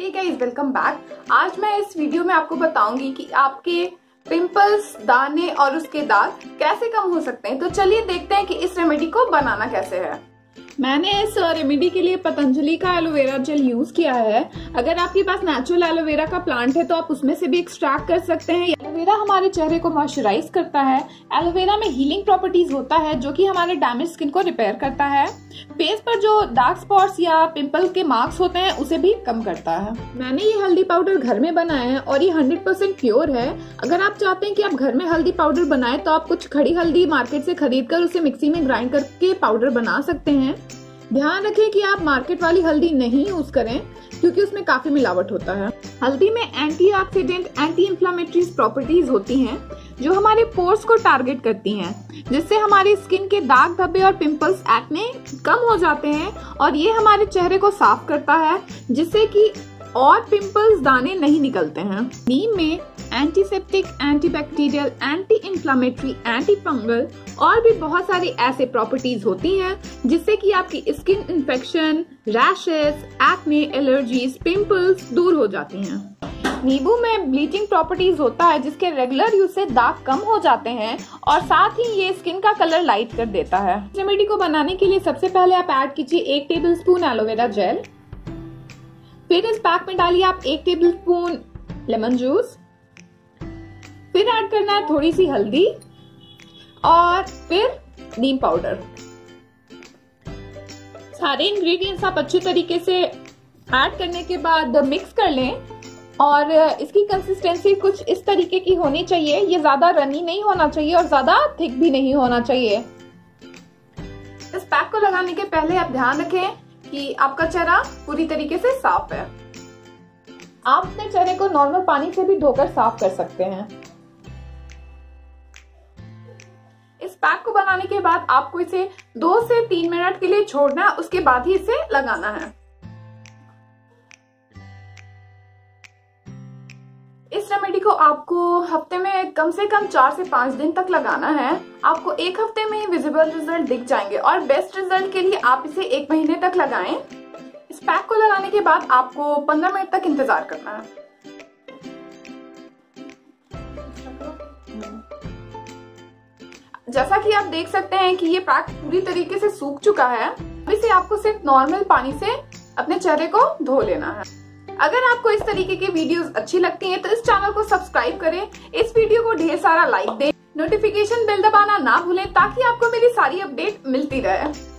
Hey guys welcome back. आज मैं इस वीडियो में आपको बताऊंगी कि आपके पिंपल्स, दाने और उसके दाग कैसे कम हो सकते हैं। तो चलिए देखते हैं कि इस रेमेडी को बनाना कैसे है। मैंने इस रेमेडी के लिए पतंजलि का एलोवेरा जेल यूज किया है। अगर आपके पास नेचुरल एलोवेरा का प्लांट है तो आप उसमें से भी एक्सट्रैक्ट कर सकते हैं। एलोवेरा हमारे चेहरे को मॉइस्चराइज करता है। एलोवेरा में हीलिंग प्रॉपर्टीज होता है जो कि हमारे डैमेज स्किन को रिपेयर करता है। फेस पर जो डार्क स्पॉट्स या पिंपल के मार्क्स होते हैं उसे भी कम करता है। मैंने ये हल्दी पाउडर घर में बनाया है और ये 100% प्योर है। अगर आप चाहते हैं कि आप घर में हल्दी पाउडर बनाए तो आप कुछ खड़ी हल्दी मार्केट से खरीद कर उसे मिक्सी में ग्राइंड करके पाउडर बना सकते हैं। ध्यान रखें कि आप मार्केट वाली हल्दी नहीं यूज करें क्योंकि उसमें काफी मिलावट होता है। हल्दी में एंटीऑक्सीडेंट, एंटी इंफ्लेमेटरी प्रॉपर्टीज होती हैं जो हमारे पोर्स को टारगेट करती हैं, जिससे हमारी स्किन के दाग, धब्बे और पिंपल्स एक्ने कम हो जाते हैं और ये हमारे चेहरे को साफ करता है जिससे कि और पिंपल्स, दाने नहीं निकलते हैं। नीम में antiseptic, antibacterial, anti inflammatory, anti fungal और भी बहुत सारी ऐसे प्रॉपर्टीज होती हैं जिससे कि आपकी skin infection, rashes, acne, allergies, pimples दूर हो जाती हैं। नींबू में ब्लीचिंग प्रॉपर्टीज होता है जिसके रेगुलर यूज से दाग कम हो जाते हैं और साथ ही ये स्किन का कलर लाइट कर देता है। रेमेडी को बनाने के लिए सबसे पहले आप ऐड कीजिए 1 टेबलस्पून एलोवेरा जेल, फिर इस पैक में डालिए आप 1 टेबलस्पून लेमन जूस, फिर ऐड करना है थोड़ी सी हल्दी और फिर नीम पाउडर। सारे इंग्रेडिएंट्स आप अच्छे तरीके से ऐड करने के बाद मिक्स कर लें और इसकी कंसिस्टेंसी कुछ इस तरीके की होनी चाहिए। ये ज्यादा रनी नहीं होना चाहिए और ज्यादा थिक भी नहीं होना चाहिए। इस पैक को लगाने के पहले आप ध्यान रखें कि आपका चेहरा पूरी तरीके से साफ है। आप अपने चेहरे को नॉर्मल पानी से भी धोकर साफ कर सकते हैं। इस पैक को बनाने के बाद आपको इसे 2 से 3 मिनट के लिए छोड़ना है, उसके बाद ही इसे लगाना है। इस रेमेडी को आपको हफ्ते में कम से कम 4 से 5 दिन तक लगाना है। आपको 1 हफ्ते में ही विजिबल रिजल्ट दिख जाएंगे और बेस्ट रिजल्ट के लिए आप इसे 1 महीने तक लगाएं। इस पैक को लगाने के बाद आपको 15 मिनट तक इंतजार करना है। जैसा कि आप देख सकते हैं कि ये पैक पूरी तरीके से सूख चुका है। इसे आपको सिर्फ नॉर्मल पानी से अपने चेहरे को धो लेना है। अगर आपको इस तरीके की वीडियोस अच्छी लगती हैं तो इस चैनल को सब्सक्राइब करें, इस वीडियो को ढेर सारा लाइक दें, नोटिफिकेशन बेल दबाना ना भूलें ताकि आपको मेरी सारी अपडेट मिलती रहे।